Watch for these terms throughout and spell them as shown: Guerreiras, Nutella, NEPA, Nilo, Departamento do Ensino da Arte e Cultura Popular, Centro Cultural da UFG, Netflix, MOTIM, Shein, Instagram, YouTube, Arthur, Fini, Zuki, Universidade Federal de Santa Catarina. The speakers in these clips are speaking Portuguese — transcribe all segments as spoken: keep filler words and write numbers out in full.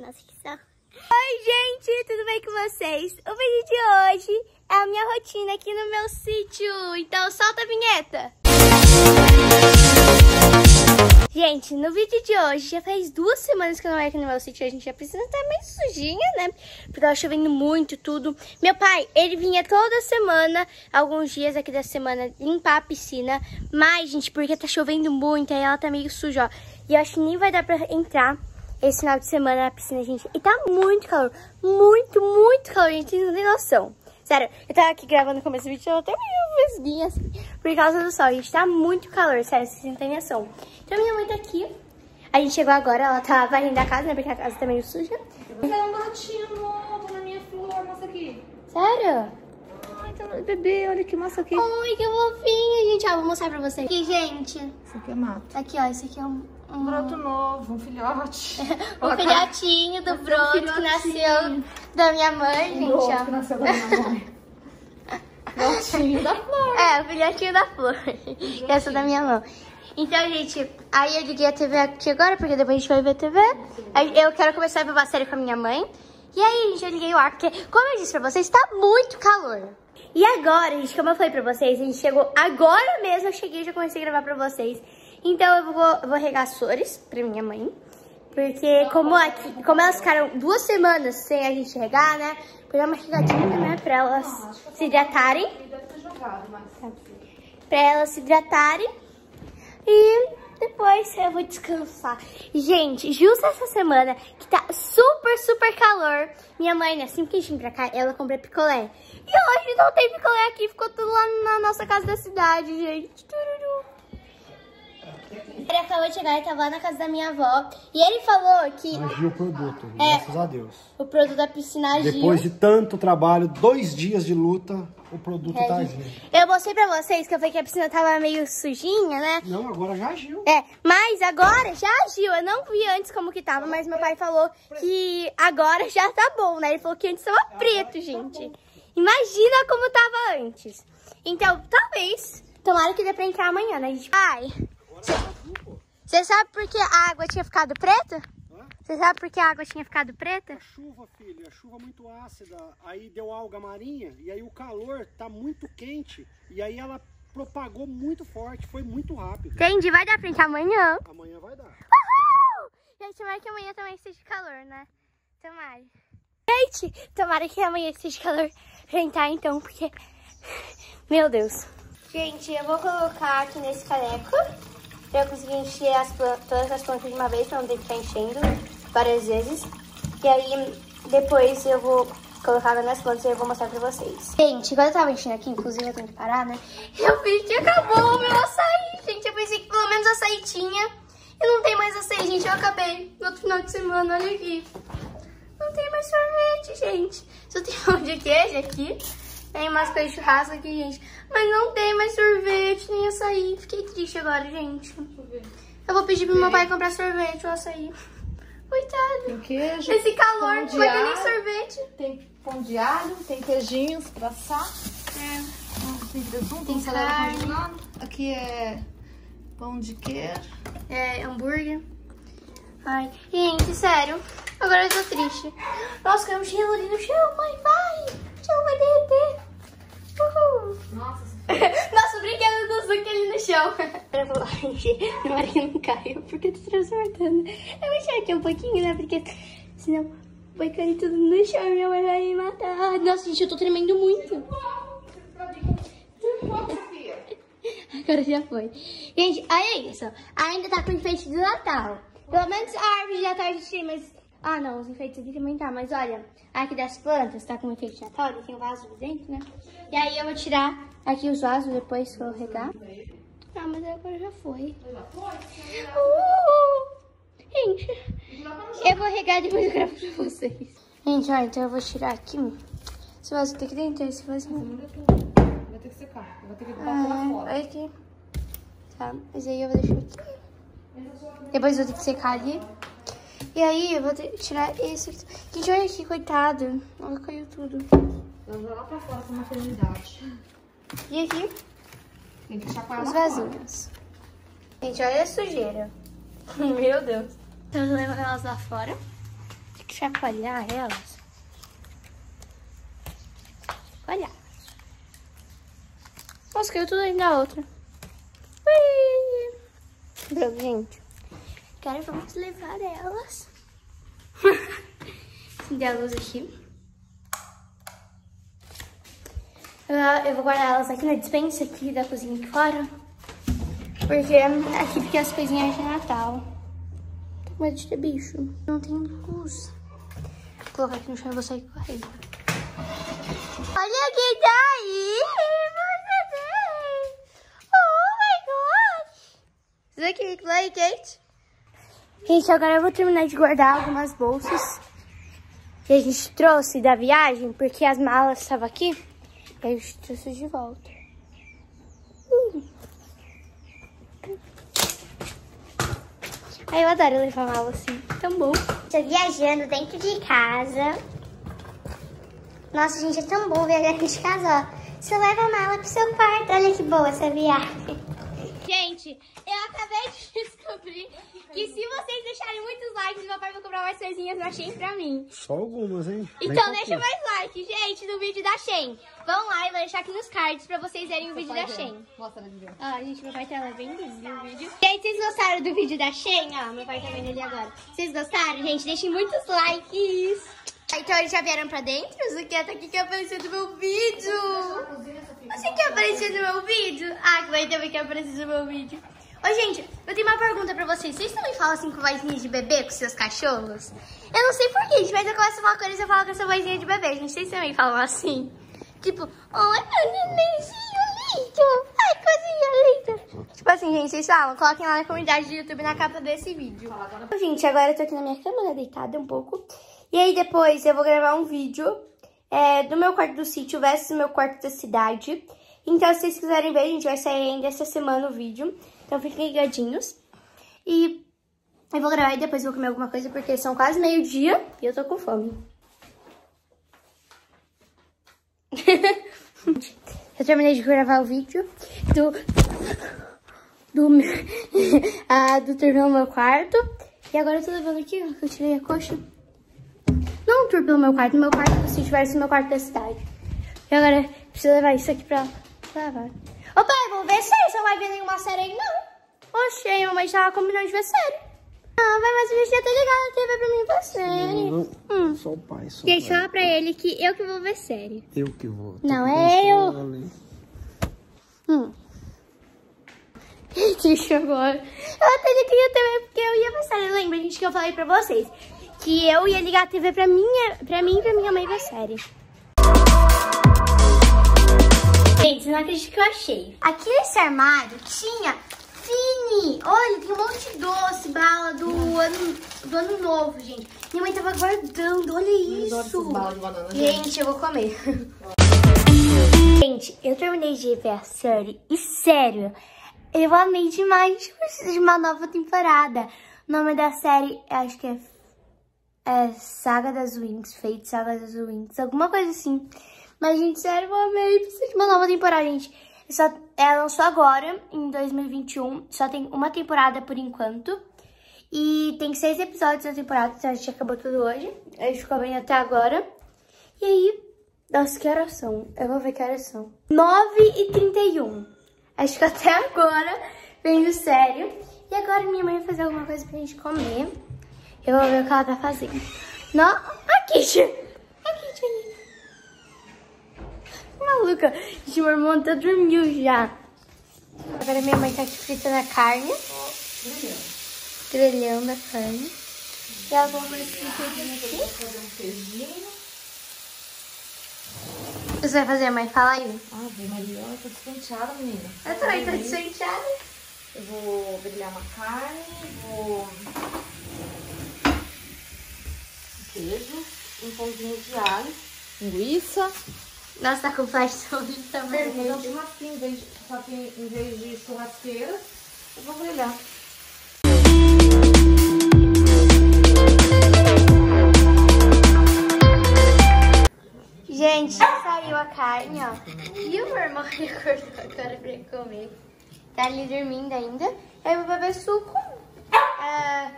Nossa, que só. Oi, gente, tudo bem com vocês? O vídeo de hoje é a minha rotina aqui no meu sítio. Então solta a vinheta. Gente, no vídeo de hoje, já faz duas semanas que eu não era aqui no meu sítio. A gente já precisa estar meio sujinha, né? Porque tava chovendo muito, tudo. Meu pai, ele vinha toda semana, alguns dias aqui da semana, limpar a piscina. Mas, gente, porque tá chovendo muito, aí ela tá meio suja, ó. E eu acho que nem vai dar pra entrar esse final de semana na piscina, gente. E tá muito calor, muito, muito calor, gente, não tem noção. Sério, eu tava aqui gravando no começo do vídeo, eu até meio vesguinha, assim, por causa do sol. Gente, tá muito calor, sério, vocês não têm noção. Então, minha mãe tá aqui. A gente chegou agora, ela tá varrendo a casa, né, porque a casa tá meio suja. Mas ela não tinha nota na minha flor, nossa, aqui. Sério? Ai, tá... bebê, olha que massa aqui. Ai, que fofinha, gente. Ó, vou mostrar pra vocês. Aqui, gente. Isso aqui é mato. Aqui, ó, isso aqui é um... Um broto novo, um filhote. um Olá, filhotinho do broto um que nasceu da minha mãe, gente. O broto que nasceu da minha mãe. Filhotinho da flor. É, o filhotinho da flor. Que nasceu da minha mão. Então, gente, aí eu liguei a T V aqui agora, porque depois a gente vai ver a T V. Eu quero começar a ver uma série com a minha mãe. E aí, gente, eu liguei o ar, porque, como eu disse pra vocês, tá muito calor. E agora, gente, como eu falei pra vocês, a gente chegou agora mesmo. Eu cheguei e já comecei a gravar pra vocês. Então eu vou, eu vou regar as flores pra minha mãe, porque como, aqui, como elas ficaram duas semanas sem a gente regar, né, vou dar uma regadinha, né, pra elas se hidratarem, pra elas se hidratarem e depois eu vou descansar. Gente, justo essa semana que tá super, super calor, minha mãe, né, assim que a gente vem pra cá, ela compra picolé. E hoje não tem picolé aqui, ficou tudo lá na nossa casa da cidade, gente. Ele acabou de chegar, ele tava lá na casa da minha avó. E ele falou que... agiu o produto, é, graças a Deus. O produto da piscina agiu. Depois de tanto trabalho, dois dias de luta, o produto é, tá agindo. Eu mostrei pra vocês que eu falei que a piscina tava meio sujinha, né? Não, agora já agiu. É, mas agora já agiu. Eu não vi antes como que tava, mas meu pai falou que agora já tá bom, né? Ele falou que antes tava preto, gente. Imagina como tava antes. Então, talvez, tomara que dê pra entrar amanhã, né? A gente vai... Você sabe por que a água tinha ficado preta? Você sabe por que a água tinha ficado preta? A chuva, filho, a chuva muito ácida, aí deu alga marinha, e aí o calor tá muito quente, e aí ela propagou muito forte, foi muito rápido. Entendi, vai dar pra gente amanhã. Amanhã vai dar. Uhul! Gente, tomara que amanhã também esteja calor, né? Tomara. Gente, tomara que amanhã esteja calor pra entrar então, porque... Meu Deus. Gente, eu vou colocar aqui nesse caneco. Eu consegui encher as plantas, todas as plantas de uma vez, pra não ter que ficar enchendo várias vezes. E aí, depois eu vou colocar água nas plantas e eu vou mostrar pra vocês. Gente, quando eu tava enchendo aqui, inclusive eu tenho que parar, né? Eu vi que acabou o meu açaí, gente. Eu pensei que pelo menos açaí tinha. E não tem mais açaí, gente. Eu acabei no outro final de semana, olha aqui. Não tem mais sorvete, gente. Só tem pão de queijo aqui. Tem umas coisas de churrasco aqui, gente. Mas não tem mais sorvete, nem açaí. Fiquei triste agora, gente. Eu vou pedir pro meu pai comprar sorvete ou açaí. Coitado. Tem queijo. Esse calor, não vai ter nem sorvete. Tem pão de alho, tem queijinhos pra assar. É. Tem presunto, tem salada congelada. Aqui é pão de queijo. É, hambúrguer. Ai, gente, sério. Agora eu tô triste. Nossa, caiu um gelo ali no chão, mãe, vai. Não vai derreter. Uhul. Nossa, nossa, o brinquedo do Zuki ali no chão. Eu vou encher, tomara que não caia, porque eu tô transportando. Eu vou encher aqui um pouquinho, né? Porque senão vai cair tudo no chão e minha mãe vai me matar. Nossa, gente, eu tô tremendo muito. Agora já foi. Gente, aí é isso. Ainda tá com enfeite do Natal. Pelo menos a árvore de Natal a gente tem, mas... Ah, não, os enfeites aqui também tá, mas olha, aqui das plantas tá com um enfeite de Natal, ali tem um vaso dentro, né? E aí eu vou tirar aqui os vasos depois que eu regar. Ah, mas agora já foi. Uh! Gente, eu vou regar e depois eu gravo pra vocês. Gente, olha, então eu vou tirar aqui esse vaso que tem aqui dentro, esse vaso não. Vai ter que secar, vai ter que botar lá fora. Olha aqui. Tá, mas aí eu vou deixar aqui. Depois eu vou ter que secar ali. E aí, eu vou ter, tirar esse... Gente, olha aqui, coitado. Olha, caiu tudo. Eu vou lá pra fora, pra maternidade. E aqui? Tem que chacoalhar os vasinhos. Gente, olha a sujeira. Meu Deus. Então, eu levo elas lá fora. chacoalhar elas. Olha. Nossa, caiu tudo ainda a outra. Deu, gente. Agora vamos levar elas. Acender a luz aqui. Eu vou guardar elas aqui na despensa aqui da cozinha aqui fora. Porque aqui fica as coisinhas de Natal. Tô com medo de ter bicho. Não tem luz. Vou colocar aqui no chão e vou sair correndo. Olha quem tá aí! Você tem! Oh my gosh! Vocês aqui me play, Kate? Gente, agora eu vou terminar de guardar algumas bolsas que a gente trouxe da viagem, porque as malas estavam aqui. E a gente trouxe de volta. Hum. Aí eu adoro levar mala assim. Tão bom. Tô viajando dentro de casa. Nossa, gente, é tão bom viajar aqui de casa, ó. Você leva a mala pro seu quarto. Olha que boa essa viagem. Gente, eu acabei de descobrir que se vocês deixarem muitos likes, meu pai vai comprar mais coisinhas da Shein pra mim. Só algumas, hein? Então deixa mais like, gente, no vídeo da Shein. Vão lá e vou deixar aqui nos cards pra vocês verem o vídeo da Shein. Mostra no vídeo. Ó, gente, meu pai tá lá vendo o vídeo. Gente, vocês gostaram do vídeo da Shein? Ó, meu pai tá vendo ali agora. Vocês gostaram, gente? Deixem muitos likes. Então eles já vieram pra dentro? Isso aqui até aqui que apareceu no meu vídeo. Você quer aparecer no meu vídeo? Ah, que vai também quer aparecer no meu vídeo. Ô, gente, eu tenho uma pergunta pra vocês. Vocês também falam assim com vozinha de bebê com seus cachorros? Eu não sei porquê, gente, mas eu começo a falar com eles e eu falo com essa vozinha de bebê. Gente, vocês também falam assim? Tipo, olha meu nenenzinho lindo. Ai, coisinha linda. Tipo assim, gente, vocês falam? Coloquem lá na comunidade do YouTube na capa desse vídeo. Ô, gente, agora eu tô aqui na minha cama, deitada um pouco. E aí depois eu vou gravar um vídeo... É, do meu quarto do sítio versus do meu quarto da cidade. Então, se vocês quiserem ver, a gente vai sair ainda essa semana o vídeo. Então, fiquem ligadinhos. E eu vou gravar e depois vou comer alguma coisa, porque são quase meio-dia e eu tô com fome. Eu terminei de gravar o vídeo do... Do, ah, do turno no meu quarto. E agora eu tô levando aqui, eu tirei a coxa. Não um tour pelo meu quarto, no meu quarto, se tivesse no meu quarto da cidade. E agora, preciso levar isso aqui pra lavar. Ô pai, vamos ver sério, você não vai ver nenhuma série aí, não? Oxe, a mamãe tava combinando de ver série. Ah, vai, mas o bicho já tá ligado na tê vê pra mim ver série. Não, não. Hum. Só o pai, só o pai. Gente, fala pra ele que eu que vou ver série. Eu que vou. Não, é eu. Hum. Deixa agora. Eu até liguei a tê vê porque eu ia ver série. Lembra, gente, que eu falei pra vocês? Que eu ia ligar a tê vê pra, minha, pra mim e pra minha mãe ver série. Gente, não acredito que eu achei. Aqui nesse armário tinha Fini. Olha, tem um monte de doce, bala do ano, do ano novo, gente. Minha mãe tava guardando, olha isso. Bala de banana, gente. gente, eu vou comer. Gente, eu terminei de ver a série e sério, eu amei demais. Eu preciso de uma nova temporada. O nome da série, acho que é... É, Saga das Wings, Fate, Saga das Wings, alguma coisa assim. Mas, gente, sério, eu amei. Precisa de uma nova temporada, gente. Só, ela lançou agora, em dois mil e vinte e um. Só tem uma temporada por enquanto. E tem seis episódios na temporada, então a gente acabou tudo hoje. A gente ficou bem até agora. E aí, nossa, que horas são? Eu vou ver que horas são. nove e trinta e um. Acho que até agora, vendo sério. E agora minha mãe vai fazer alguma coisa pra gente comer. Eu vou ver o que ela tá fazendo. No... Aqui, Tia. Aqui, Tia. Maluca. Gente, meu irmão até dormiu já. Agora minha mãe tá aqui fritando a carne. Grelhando a carne. E ela vai fazer um feijinho. Você vai fazer, mãe? Fala aí. Ah, Ave Maria, eu tô despenteada, menina. Eu também tô despenteada. Eu vou grelhar uma carne, vou... Queijo, um pãozinho de alho, linguiça. Nossa, tá com flashão de tamanho. Vou fazer um churrasquinho, em vez de, em vez de churrasqueira, eu vou grelhar. Gente, saiu a carne, ó. E o meu irmão acordou agora pra comer. Tá ali dormindo ainda. Aí eu vou beber suco. Ah,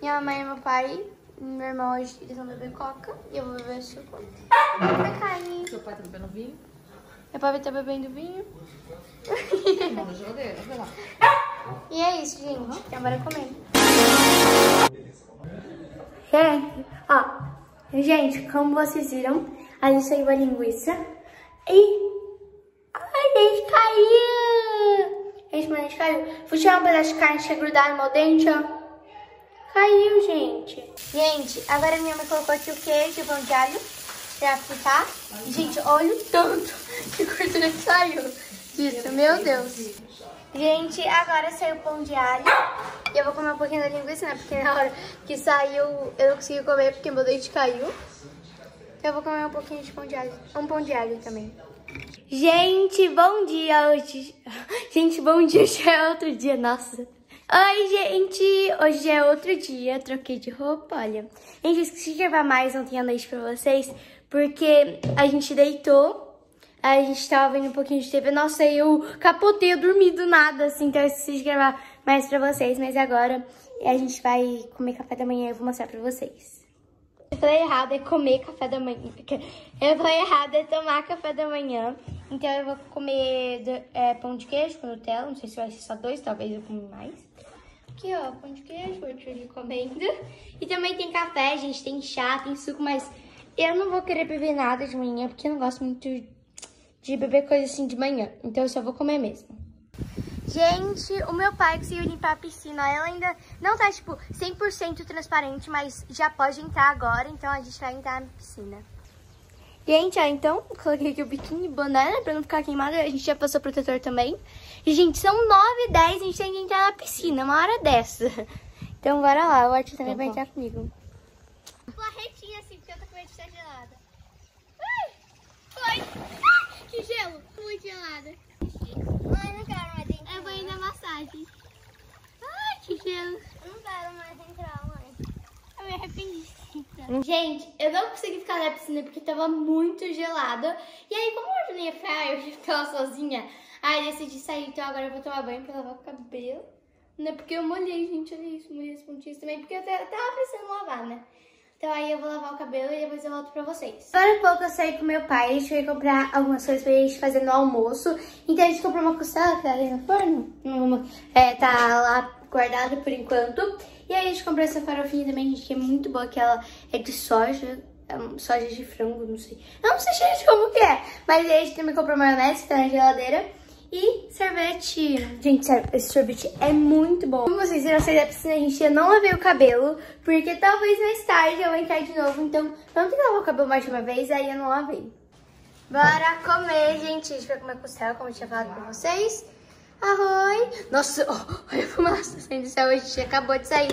minha mãe e meu pai... Meu irmão hoje eles vão beber coca e eu vou beber suco da carne. Seu pai tá bebendo vinho? Meu pai vai estar bebendo vinho. Vamos na geladeira, vai lá. E é isso, gente. Uhum. Agora eu comendo. Gente, ó. Gente, como vocês viram, a gente saiu a linguiça. E... ai, a gente caiu! Gente, mas a gente caiu. Fui tirar um pedaço de carne, tinha grudado no meu dente, ó. Caiu, gente. Gente, agora minha mãe colocou aqui o queijo, o pão de alho, pra fritar. Ai, gente, olha o tanto que gordura que saiu disso, meu Deus. Gente, agora saiu o pão de alho. E eu vou comer um pouquinho da linguiça, né? Porque na hora que saiu, eu não consegui comer porque meu dente caiu. Então eu vou comer um pouquinho de pão de alho. Um pão de alho também. Gente, bom dia hoje. Gente, bom dia, já é outro dia, nossa. Oi, gente, hoje é outro dia, troquei de roupa, olha. Gente, eu esqueci de gravar mais ontem à noite pra vocês, porque a gente deitou, a gente tava vendo um pouquinho de T V, nossa, eu capotei, eu dormi do nada, assim, então eu esqueci de gravar mais pra vocês, mas agora a gente vai comer café da manhã e eu vou mostrar pra vocês. Eu falei errado, é comer café da manhã, eu falei errado, é tomar café da manhã. Então eu vou comer é, pão de queijo com Nutella, não sei se vai ser só dois, talvez eu come mais. Aqui ó, pão de queijo, vou te recomendo. E também tem café, gente, tem chá, tem suco, mas eu não vou querer beber nada de manhã, porque eu não gosto muito de beber coisa assim de manhã, então eu só vou comer mesmo. Gente, o meu pai conseguiu limpar a piscina, ela ainda não tá tipo cem por cento transparente, mas já pode entrar agora, então a gente vai entrar na piscina. Gente, ó, então, coloquei aqui o biquíni e boné, né, pra não ficar queimado. A gente já passou protetor também. E, gente, são nove e dez, a gente tem que entrar na piscina, uma hora dessa. Então, bora lá, o Arthur também vai entrar comigo. Uma retinha assim, porque eu tô com medo de estar gelada. Ai, foi! Ah, que gelo! Muito gelada. Ai, não quero mais entrar. Eu vou ir na massagem. Ai, que gelo! Não quero mais entrar, mãe. Eu me arrependi. Gente, eu não consegui ficar na piscina porque tava muito gelada. E aí, como eu não ia ficar, eu já ficava sozinha. Aí decidi sair, então agora eu vou tomar banho pra lavar o cabelo. Né? Porque eu molhei, gente, olha isso, molhei as pontinhas também. Porque eu tava precisando lavar, né? Então aí eu vou lavar o cabelo e depois eu volto pra vocês. Agora há pouco eu saí com meu pai, a gente foi comprar algumas coisas pra gente fazer no almoço. Então a gente comprou uma costela que tá ali no forno. Uma, é, tá lá guardada por enquanto. E aí a gente comprou essa farofinha também, gente, que é muito boa, que ela é de soja, soja de frango, não sei. Eu não sei, gente, como que é. Mas aí a gente também comprou maionese, que tá na geladeira. E sorvete. Gente, sério, esse sorvete é muito bom. Como vocês viram, eu saí da piscina, a gente, eu não lavei o cabelo, porque talvez mais tarde eu entrar de novo. Então, vamos ter que lavar o cabelo mais de uma vez, aí eu não lavei. Bora comer, gente. A gente vai comer costela, como eu tinha falado pra vocês. Arroz. Nossa, oh, olha a fumaça saindo do céu. A gente acabou de sair.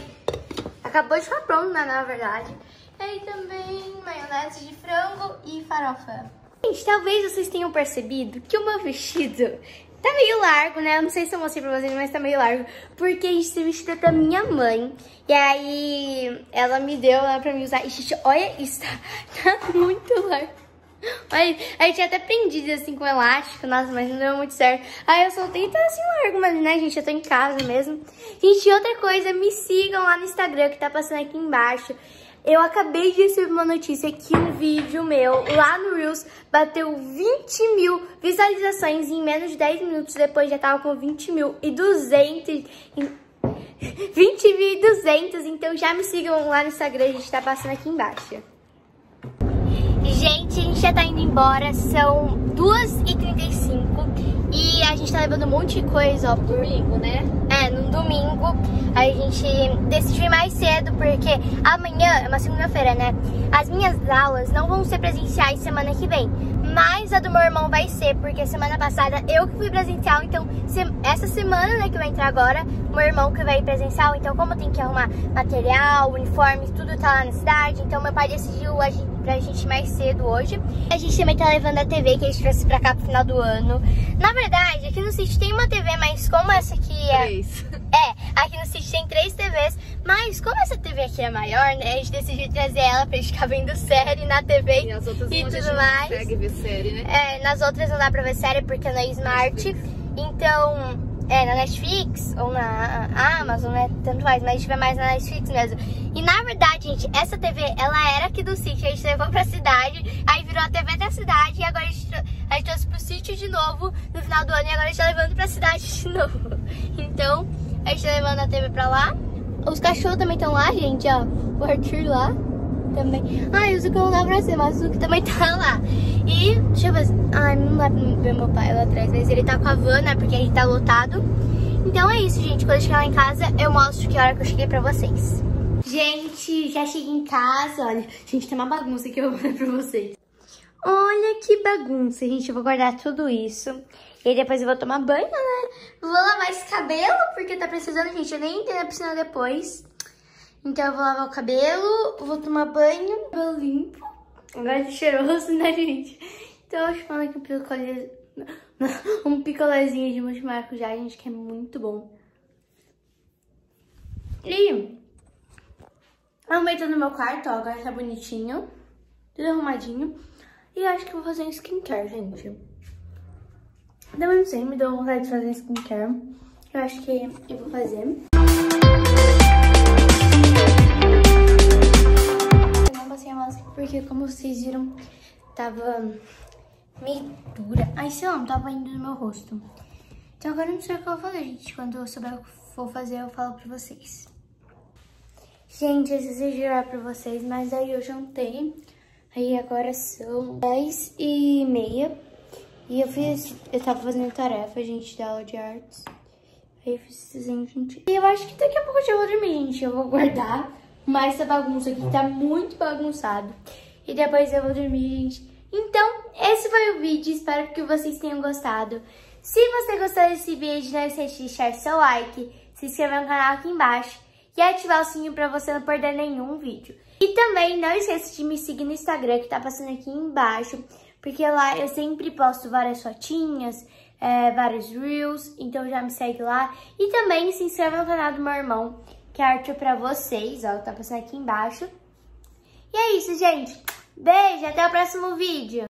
Acabou de ficar pronto, mas na verdade. E aí também maionese de frango e farofa. Gente, talvez vocês tenham percebido que o meu vestido tá meio largo, né? Eu não sei se eu mostrei pra vocês, mas tá meio largo. Porque esse vestido é da minha mãe. E aí ela me deu ela pra me usar. E gente, olha isso. Tá, tá muito largo. Aí, aí tinha até prendido assim com elástico, nossa, mas não deu muito certo. Aí eu soltei, então assim, largo, mas né, gente, eu tô em casa mesmo. Gente, outra coisa, me sigam lá no Instagram, que tá passando aqui embaixo. Eu acabei de receber uma notícia que um vídeo meu lá no Reels bateu vinte mil visualizações em menos de dez minutos. Depois já tava com vinte mil e duzentos... vinte mil e duzentos, então já me sigam lá no Instagram, a gente tá passando aqui embaixo. Gente, a gente já tá indo embora, são duas e trinta e cinco e a gente tá levando um monte de coisa, ó. Domingo, né? É, no domingo a gente decidiu ir mais cedo porque amanhã é uma segunda-feira, né? As minhas aulas não vão ser presenciais semana que vem, mas a do meu irmão vai ser, porque semana passada eu que fui presencial, então essa semana, né, que vai entrar agora, o meu irmão que vai ir presencial, então como tem que arrumar material, uniformes, tudo tá lá na cidade, então meu pai decidiu a gente pra gente mais cedo hoje. A gente também tá levando a T V que a gente trouxe pra cá pro final do ano. Na verdade, aqui no sítio tem uma T V, mas como essa aqui é... Três. É, aqui no sítio tem três T Vs, mas como essa T V aqui é maior, né, a gente decidiu trazer ela pra gente ficar vendo série na T V e, nas outras e tudo mais. Não consegue ver série, né? É, nas outras não dá pra ver série porque não é Smart. Netflix. Então, é, na Netflix ou na Amazon, né, tanto faz, mas a gente vê mais na Netflix mesmo. E na verdade, gente, essa T V, ela era aqui do sítio, a gente levou pra cidade, aí virou a T V da cidade, e agora a gente, a gente trouxe pro sítio de novo no final do ano, e agora a gente tá levando pra cidade de novo. Então, a gente tá levando a T V pra lá. Os cachorros também estão lá, gente, ó. O Arthur lá também. Ah, e o Zuki não dá pra ser, mas o Zuki também tá lá. E, deixa eu ver. Ai, não dá pra ver meu pai lá atrás, mas ele tá com a van, né, porque a gente tá lotado. Então é isso, gente. Quando eu chegar lá em casa, eu mostro que hora que eu cheguei pra vocês. Gente, já cheguei em casa. Olha, gente, tem uma bagunça que eu vou mandar pra vocês. Olha que bagunça, gente. Eu vou guardar tudo isso. E depois eu vou tomar banho, né? Vou lavar esse cabelo, porque tá precisando, gente. Eu nem entrei na piscina depois. Então eu vou lavar o cabelo, vou tomar banho, cabelo limpo. Agora tá cheiroso, né, gente? Então eu chupando aqui um picolé... um picolézinho de mousse de maracujá, gente, que é muito bom. E... arrumei tudo no meu quarto, ó. Agora tá bonitinho. Tudo arrumadinho. E eu acho que eu vou fazer um skincare, gente. Também não sei, me deu vontade de fazer skincare. Eu acho que eu vou fazer. Eu não passei a máscara porque, como vocês viram, tava meio dura. Ai, sei lá, não tava indo no meu rosto. Então agora eu não sei o que eu vou fazer, gente. Quando eu souber o que eu vou fazer, eu falo pra vocês. Gente, eu preciso jurar pra vocês, mas aí eu jantei. Aí agora são dez e meia. E eu fiz, eu tava fazendo tarefa, gente, da aula de artes. Aí eu fiz esse desenho, gente. E eu acho que daqui a pouco eu já vou dormir, gente. Eu vou guardar mais essa bagunça aqui, tá muito bagunçado. E depois eu vou dormir, gente. Então, esse foi o vídeo. Espero que vocês tenham gostado. Se você gostou desse vídeo, não esquece de deixar seu like, se inscrever no canal aqui embaixo e ativar o sininho pra você não perder nenhum vídeo. E também não esqueça de me seguir no Instagram, que tá passando aqui embaixo. Porque lá eu sempre posto várias fotinhas, é, vários reels, então já me segue lá. E também se inscreva no canal do meu irmão, que é Arthur pra vocês, ó, tá passando aqui embaixo. E é isso, gente. Beijo, até o próximo vídeo.